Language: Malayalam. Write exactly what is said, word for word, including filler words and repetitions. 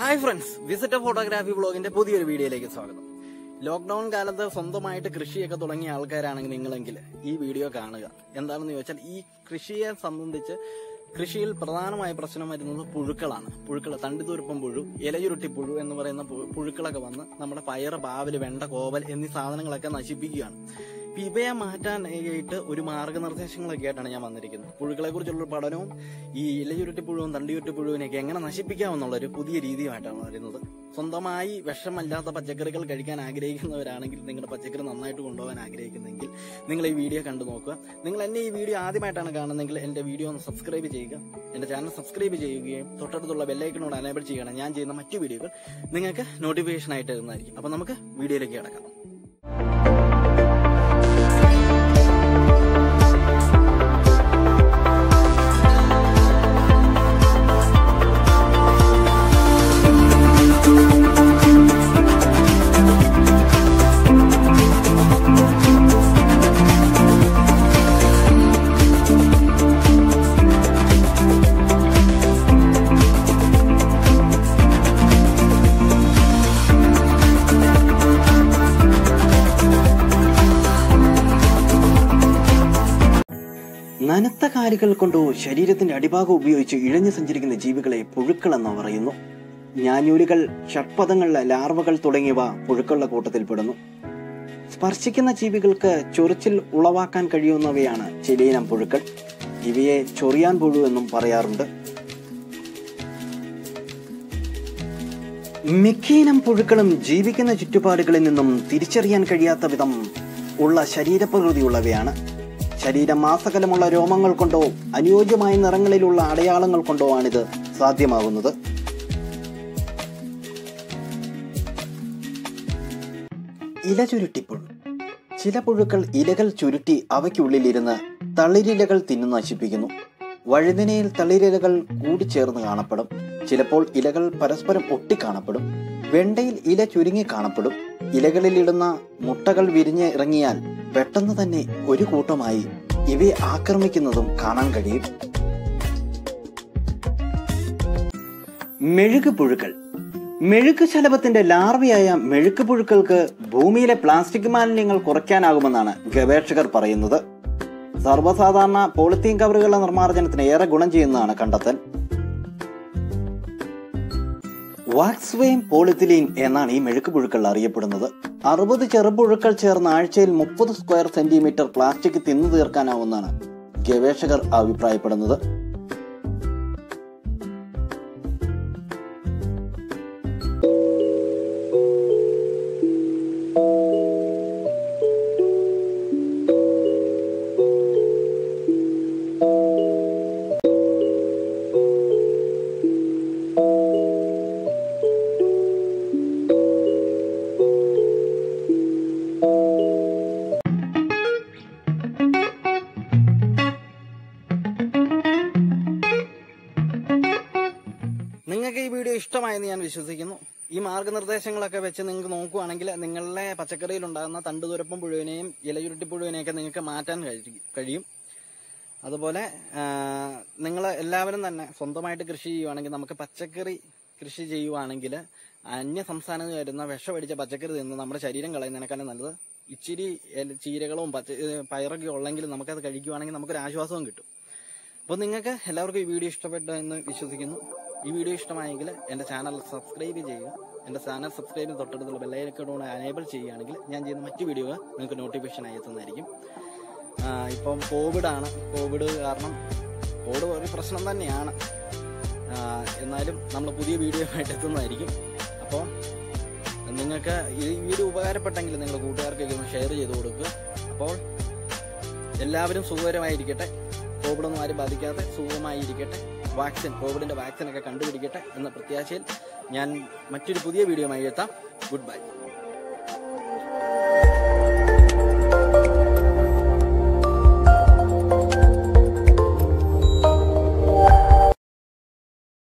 Hi friends, Visitor Photography Vlog in the Pudir video. Lockdown Galata, Sondomite, Krishia Katolani, Alcar and Ningalangil, E. video Kanaga. And then you shall E. Krishia Sandicha, Krishil, Prana, my personal Purukalana, Purkala Tandurpum Buru, Elayurtipuru, and the Purkala Gavana, number fire, Bavi, Venta, Koval, in the Southern Lakanachibian. Pibea Matan Egate, Urimargan or Session like an Yamanican. Purkalagur Padano, Elayurtipuru, and Dutipuru in a gang and Nashipikan, Pudi, Matan. Sondamai, Veshamalda, the Pachacrical Kadikan Agric, and the Ranakin, the Pachakan, and I to Undo and Agric and Ningle, Ningle video Kandamoka, Ningle video Adi Matanagan, and the video on subscribe Jacob, and the channel subscribe Jacob, Total the Labelacon and Anaber Chigan and Yanji, the Matu video, Ningaka, notification item, Apanamaka, video again. നനത്ത കാലുകൾ കൊണ്ട് ശരീരത്തിന്റെ അടിഭാഗം ഉപയോഗിച്ച് ഇഴഞ്ഞു സഞ്ചരിക്കുന്ന ജീവികളെ പുഴുക്കൾ എന്ന് പറയുന്നു. ഞാഞ്ഞൂലികൾ, ഷർപ്പദങ്ങൾ, ലാർവകൾ തുടങ്ങിയവ പുഴുക്കളുടെ കൂട്ടത്തിൽപ്പെടുന്നു. സ്പർശിക്കുന്ന ജീവികൾക്ക് ചൊറിച്ചിൽ ഉളവാക്കാൻ കഴിയുന്നവയാണ് ചിലയിനം പുഴുക്കൾ. ഇവയെ ചൊറിയാൻ പുഴു എന്നും പറയാറുണ്ട്. മിക്കയിനം പുഴുക്കളും ജീവിക്കുന്ന ചുറ്റുപാടുകളിൽ നിന്നും തിരിച്ചറിയാൻ കഴിയാത്ത വിധം ഉള്ള ശരീരപ്രകൃതിയുള്ളവയാണ്. ശരീരം മാസകലമുള്ള രോമങ്ങൾ കൊണ്ടോ അനുയോജ്യമായ നിറങ്ങളിലുള്ള അടയാളങ്ങൾ കൊണ്ടോ ആണിത് സാധ്യമാകുന്നത്. ഇലചുരുട്ടിപ്പുഴു. ചില പുഴുക്കൾ ഇലകൾ ചുരുട്ടി അവയ്ക്കുള്ളിലിരുന്ന് തളിരിലകൾ തിന്നു നശിപ്പിക്കുന്നു. വഴുതിനയിൽ തളിരിലകൾ കൂടിച്ചേർന്ന് കാണപ്പെടും. ചിലപ്പോൾ ഇലകൾ പരസ്പരം ഒട്ടിക്കാണപ്പെടും. വെണ്ടയിൽ ഇല ചുരുങ്ങി കാണപ്പെടും. ഇലകളിലിടുന്ന മുട്ടകൾ വിരിഞ്ഞ് ഇറങ്ങിയാൽ പെട്ടെന്ന് തന്നെ ഒരു കൂട്ടമായി ഇവയെ ആക്രമിക്കുന്നതും കാണാൻ കഴിയും. മെഴുക് പുഴുക്കൾ. മെഴുക് ശലഭത്തിന്റെ ലാർവയായ മെഴുക് പുഴുക്കൾക്ക് ഭൂമിയിലെ പ്ലാസ്റ്റിക് മാലിന്യങ്ങൾ കുറയ്ക്കാനാകുമെന്നാണ് ഗവേഷകർ പറയുന്നത്. സർവ്വസാധാരണ പോളിത്തീൻ കവറുകളുടെ നിർമ്മാർജ്ജനത്തിന് ഏറെ ഗുണം ചെയ്യുന്നതാണ് കണ്ടെത്തൽ. വാക്സ്വെയിം പോളിത്തിലീൻ എന്നാണ് ഈ മെഴുക്ക് പുഴുക്കൾ അറിയപ്പെടുന്നത്. അറുപത് ചെറുപുഴുക്കൾ ചേർന്ന ആഴ്ചയിൽ മുപ്പത് സ്ക്വയർ സെന്റിമീറ്റർ പ്ലാസ്റ്റിക് തിന്നു തീർക്കാനാവുമെന്നാണ് ഗവേഷകർ അഭിപ്രായപ്പെടുന്നത്. ഇഷ്ടമായെന്ന് ഞാൻ വിശ്വസിക്കുന്നു. ഈ മാർഗ്ഗനിർദ്ദേശങ്ങളൊക്കെ വെച്ച് നിങ്ങൾക്ക് നോക്കുകയാണെങ്കിൽ നിങ്ങളുടെ പച്ചക്കറിയിൽ ഉണ്ടാകുന്ന തണ്ടുതുരപ്പം പുഴുവിനെയും ഇലയുരുട്ടിപ്പുഴുവിനെയൊക്കെ നിങ്ങൾക്ക് മാറ്റാൻ കഴിയും. അതുപോലെ നിങ്ങൾ എല്ലാവരും തന്നെ സ്വന്തമായിട്ട് കൃഷി ചെയ്യുകയാണെങ്കിൽ, നമുക്ക് പച്ചക്കറി കൃഷി ചെയ്യുകയാണെങ്കിൽ അന്യ സംസ്ഥാനത്ത് വരുന്ന വിഷമടിച്ച പച്ചക്കറി നിന്ന് നമ്മുടെ ശരീരം കളയുന്നതിനേക്കാളും നല്ലത് ഇച്ചിരി ചീരകളും പച്ച പയറൊക്കെ ഉള്ളെങ്കിൽ നമുക്കത് കഴിക്കുകയാണെങ്കിൽ നമുക്കൊരു ആശ്വാസവും കിട്ടും. അപ്പോൾ നിങ്ങൾക്ക് എല്ലാവർക്കും ഈ വീഡിയോ ഇഷ്ടപ്പെട്ടു എന്ന് വിശ്വസിക്കുന്നു. ഈ വീഡിയോ ഇഷ്ടമായെങ്കിൽ എൻ്റെ ചാനൽ സബ്സ്ക്രൈബ് ചെയ്യുക. എൻ്റെ ചാനൽ സബ്സ്ക്രൈബ് തൊട്ടടുത്തുള്ള ബെല്ലൈക്കൺ എനേബിൾ ചെയ്യുകയാണെങ്കിൽ ഞാൻ ചെയ്യുന്ന മറ്റു വീഡിയോകൾ നിങ്ങൾക്ക് നോട്ടിഫിക്കേഷൻ അയത്തുന്നതായിരിക്കും. ഇപ്പം കോവിഡാണ്. കോവിഡ് കാരണം കോവിഡ് ഒരു പ്രശ്നം തന്നെയാണ്. എന്നാലും നമ്മൾ പുതിയ വീഡിയോ ആയിട്ട് എത്തുന്നതായിരിക്കും. അപ്പോൾ നിങ്ങൾക്ക് ഈ വീഡിയോ ഉപകാരപ്പെട്ടെങ്കിൽ നിങ്ങളുടെ കൂട്ടുകാർക്കൊക്കെ ഷെയർ ചെയ്ത് കൊടുക്കുക. അപ്പോൾ എല്ലാവരും സുഖകരമായിരിക്കട്ടെ. കോവിഡൊന്നും ആരും ബാധിക്കാതെ സുഖമായിരിക്കട്ടെ. വാക്സിൻ, കോവിഡിൻ്റെ വാക്സിനൊക്കെ കണ്ടുപിടിക്കട്ടെ എന്ന പ്രത്യാശയിൽ ഞാൻ മറ്റൊരു പുതിയ വീഡിയോയുമായി എത്താം. Good bye.